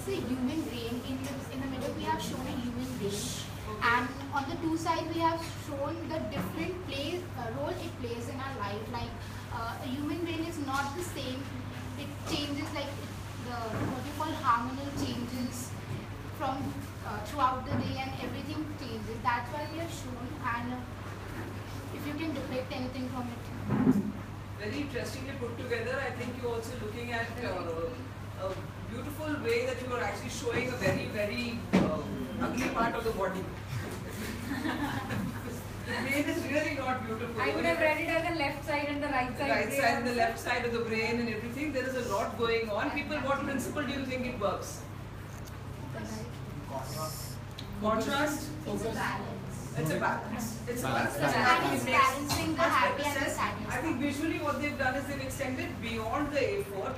it's a human brain. In the middle we have shown a human brain, and on the two sides we have shown the different role it plays in our life. Like a human brain is not the same. It changes, like what you call hormonal changes from throughout the day, and everything changes. That's why we have shown, and if you can depict anything from it. Very interestingly put together. I think you're also looking at a beautiful way that you are actually showing a very, very ugly part of the body. The brain is really not beautiful. I would have read it as the left side and the right side. The right side and the left side of the brain and everything. There is a lot going on. People, what principle do you think it works? Contrast. Contrast? Focus. It's a balance. It's a balance. It's a balance. It's balancing the happy and the sad. I think visually what they've done is they've extended beyond the A4.